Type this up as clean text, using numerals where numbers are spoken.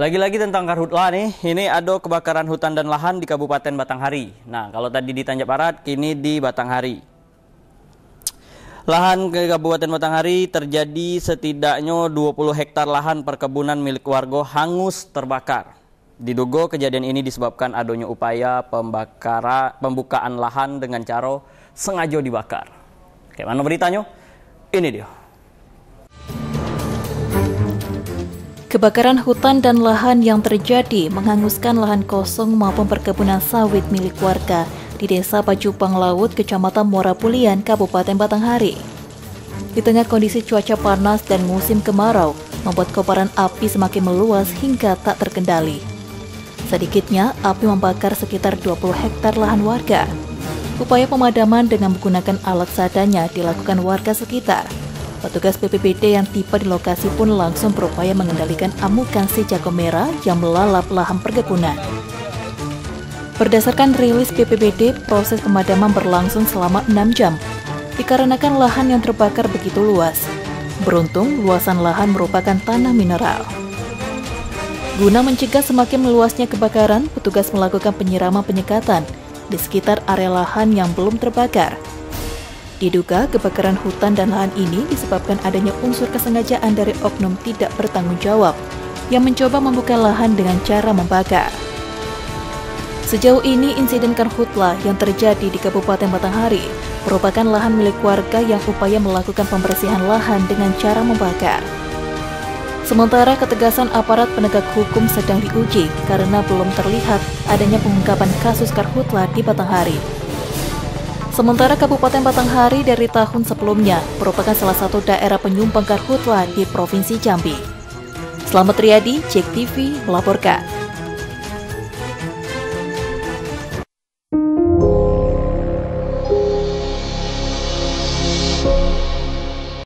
Lagi-lagi tentang karhutla nih, ini ada kebakaran hutan dan lahan di Kabupaten Batanghari. Nah, kalau tadi di Tanjaparat, kini di Batanghari. Lahan ke Kabupaten Batanghari terjadi setidaknya 20 hektar lahan perkebunan milik warga hangus terbakar. Diduga kejadian ini disebabkan adanya upaya pembukaan lahan dengan cara sengaja dibakar. Oke, mana beritanya? Ini dia. Kebakaran hutan dan lahan yang terjadi menghanguskan lahan kosong maupun perkebunan sawit milik warga di Desa Bajubang Laut, Kecamatan Morapulian, Kabupaten Batanghari. Di tengah kondisi cuaca panas dan musim kemarau, membuat kobaran api semakin meluas hingga tak terkendali. Sedikitnya, api membakar sekitar 20 hektar lahan warga. Upaya pemadaman dengan menggunakan alat seadanya dilakukan warga sekitar. Petugas BPBD yang tiba di lokasi pun langsung berupaya mengendalikan amukan si jago merah yang melalap lahan perkebunan. Berdasarkan rilis BPBD, proses pemadaman berlangsung selama 6 jam, dikarenakan lahan yang terbakar begitu luas. Beruntung, luasan lahan merupakan tanah mineral. Guna mencegah semakin meluasnya kebakaran, petugas melakukan penyiraman penyekatan di sekitar area lahan yang belum terbakar. Diduga kebakaran hutan dan lahan ini disebabkan adanya unsur kesengajaan dari oknum tidak bertanggung jawab yang mencoba membuka lahan dengan cara membakar. Sejauh ini insiden karhutla yang terjadi di Kabupaten Batanghari merupakan lahan milik warga yang upaya melakukan pembersihan lahan dengan cara membakar. Sementara ketegasan aparat penegak hukum sedang diuji karena belum terlihat adanya pengungkapan kasus karhutla di Batanghari. Sementara Kabupaten Batanghari dari tahun sebelumnya merupakan salah satu daerah penyumbang karhutla di Provinsi Jambi. Selamat Riyadi, JEK TV melaporkan.